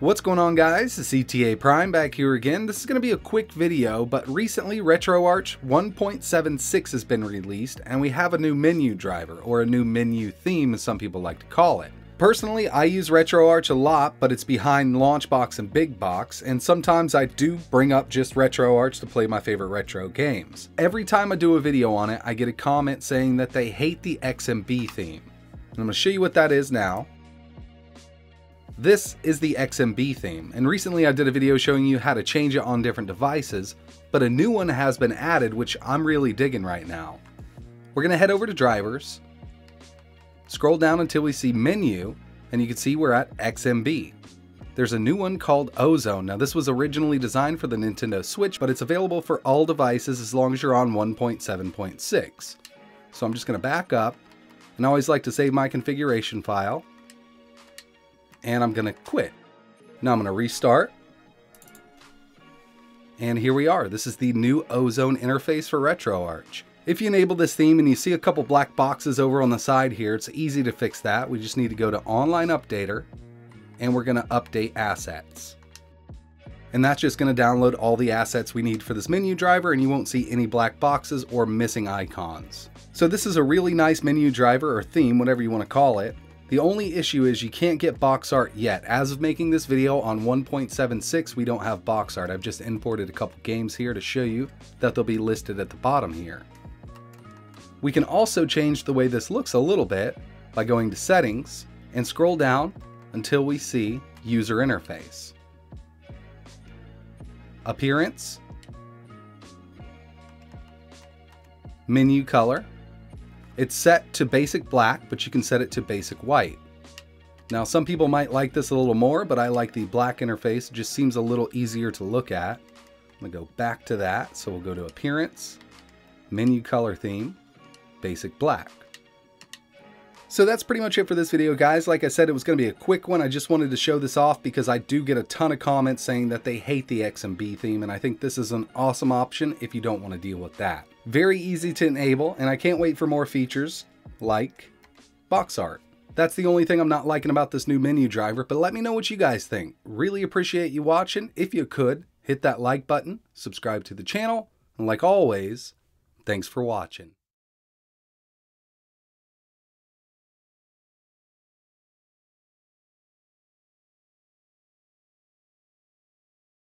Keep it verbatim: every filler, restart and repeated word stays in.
What's going on, guys? It's E T A Prime back here again. This is going to be a quick video, but recently RetroArch one point seven six has been released and we have a new menu driver, or a new menu theme as some people like to call it. Personally, I use RetroArch a lot, but it's behind LaunchBox and BigBox, and sometimes I do bring up just RetroArch to play my favorite retro games. Every time I do a video on it, I get a comment saying that they hate the X M B theme. And I'm going to show you what that is now. This is the X M B theme, and recently I did a video showing you how to change it on different devices, but a new one has been added, which I'm really digging right now. We're going to head over to drivers, scroll down until we see menu, and you can see we're at X M B. There's a new one called Ozone. Now, this was originally designed for the Nintendo Switch, but it's available for all devices as long as you're on one point seven point six. So I'm just going to back up, and I always like to save my configuration file. And I'm going to quit. Now I'm going to restart. And here we are. This is the new Ozone interface for RetroArch. If you enable this theme and you see a couple black boxes over on the side here, it's easy to fix that. We just need to go to Online Updater, and we're going to update assets. And that's just going to download all the assets we need for this menu driver, and you won't see any black boxes or missing icons. So this is a really nice menu driver or theme, whatever you want to call it. The only issue is you can't get box art yet. As of making this video on one point seven six, we don't have box art. I've just imported a couple games here to show you that they'll be listed at the bottom here. We can also change the way this looks a little bit by going to settings and scroll down until we see user interface, appearance, menu color. It's set to basic black, but you can set it to basic white. Now, some people might like this a little more, but I like the black interface. It just seems a little easier to look at. I'm going to go back to that. So we'll go to Appearance, Menu Color Theme, Basic Black. So that's pretty much it for this video, guys. Like I said, it was going to be a quick one. I just wanted to show this off because I do get a ton of comments saying that they hate the X M B theme, and I think this is an awesome option if you don't want to deal with that. Very easy to enable, and I can't wait for more features like box art. That's the only thing I'm not liking about this new menu driver, but let me know what you guys think. Really appreciate you watching. If you could, hit that like button, subscribe to the channel, and like always, thanks for watching.